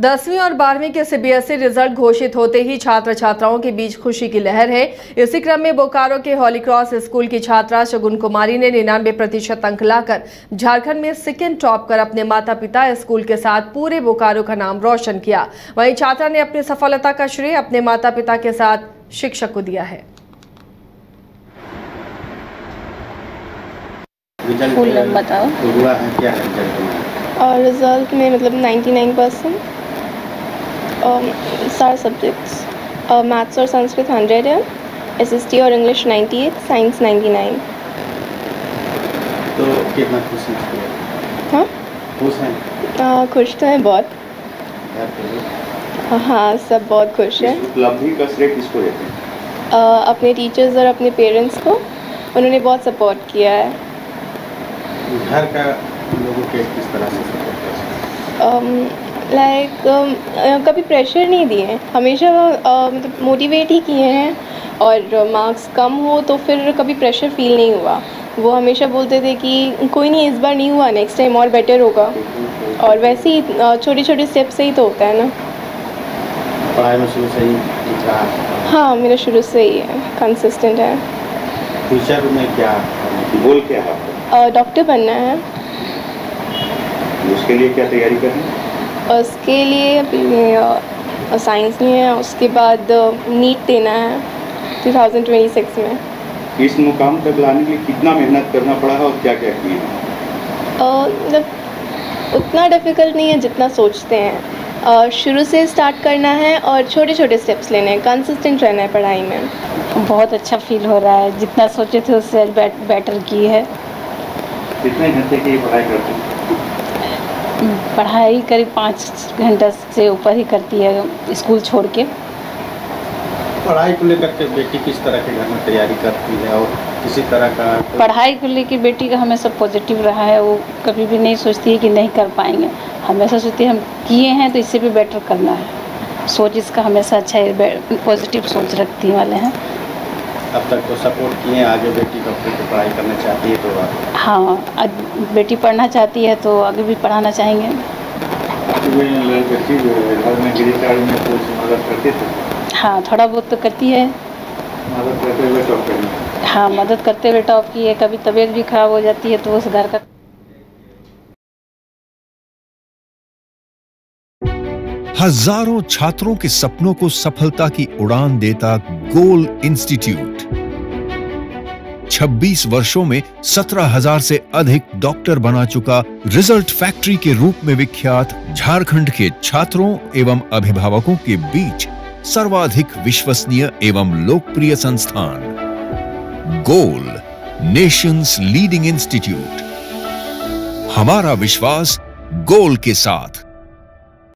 10वीं और 12वीं के सीबीएसई रिजल्ट घोषित होते ही छात्र छात्राओं के बीच खुशी की लहर है। इसी क्रम में बोकारो के हॉली क्रॉस स्कूल की छात्रा शगुन कुमारी ने 99% अंक लाकर झारखंड में सेकेंड टॉप कर अपने माता पिता, स्कूल के साथ पूरे बोकारो का नाम रोशन किया। वहीं छात्रा ने अपनी सफलता का श्रेय अपने माता पिता के साथ शिक्षक को दिया है। बताओ क्या रिजल्ट? और रिजल्ट में मतलब 99% सारे सब्जेक्ट्स, मैथ्स और संस्कृत 100 है, SST और इंग्लिश 98, साइंस 99। तो कितना खुश हैं? हाँ, खुश हैं। खुश तो हैं बहुत। हाँ, सब बहुत खुश हैं। उपलब्धि का श्रेय किसको देते हैं? अपने टीचर्स और अपने पेरेंट्स को, उन्होंने बहुत सपोर्ट किया है। घर का लोगों के किस तरह से सपोर्ट किया? कभी प्रेशर नहीं दिए, हमेशा मतलब मोटिवेट ही किए हैं। और मार्क्स कम हो तो फिर कभी प्रेशर फील नहीं हुआ। वो हमेशा बोलते थे कि कोई नहीं, इस बार नहीं हुआ, नेक्स्ट टाइम और बेटर होगा। और वैसे ही छोटे छोटे स्टेप से ही तो होता है ना। पढ़ाई में शुरू से ही? हाँ, मेरा शुरू से ही है, कंसिस्टेंट है। फ्यूचर में क्या गोल क्या है? डॉक्टर बनना है। उसके लिए क्या तैयारी करनी? उसके लिए अपने साइंस में है, उसके बाद नीट देना है 2026 में। इस मुकाम तक लाने के लिए कितना मेहनत करना पड़ा है और क्या क्या किया? मतलब उतना डिफ़िकल्ट नहीं है जितना सोचते हैं। शुरू से स्टार्ट करना है और छोटे छोटे स्टेप्स लेने हैं, कंसिस्टेंट रहना है पढ़ाई में। बहुत अच्छा फील हो रहा है, जितना सोचे थे उससे बेटर की है। कितने घंटे की पढ़ाई करते हैं? पढ़ाई करीब 5 घंटा से ऊपर ही करती है स्कूल छोड़ के। पढ़ाई को लेकर के बेटी किस तरह के घर में तैयारी करती है और किसी तरह का? पढ़ाई को लेकर बेटी का हमेशा पॉजिटिव रहा है। वो कभी भी नहीं सोचती है कि नहीं कर पाएंगे, हमेशा सोचती है हम किए हैं तो इससे भी बेटर करना है। सोच इसका हमेशा अच्छा है, पॉजिटिव सोच रखती वाले हैं। अब तक तो सपोर्ट किए, आगे बेटी डॉक्टर की पढ़ाई करना चाहती है तो? हाँ, बेटी पढ़ना चाहती है तो आगे भी पढ़ाना चाहेंगे। हाँ, थोड़ा बहुत तो करती है। मदद करते हुए टॉप की? हाँ, मदद करते हुए टॉप की है। कभी तबीयत भी खराब हो जाती है तो वो सुधार कर। हजारों छात्रों के सपनों को सफलता की उड़ान देता गोल इंस्टीट्यूट 26 वर्षों में 17,000 से अधिक डॉक्टर बना चुका, रिजल्ट फैक्ट्री के रूप में विख्यात, झारखंड के छात्रों एवं अभिभावकों के बीच सर्वाधिक विश्वसनीय एवं लोकप्रिय संस्थान गोल, नेशंस लीडिंग इंस्टीट्यूट। हमारा विश्वास गोल के साथ।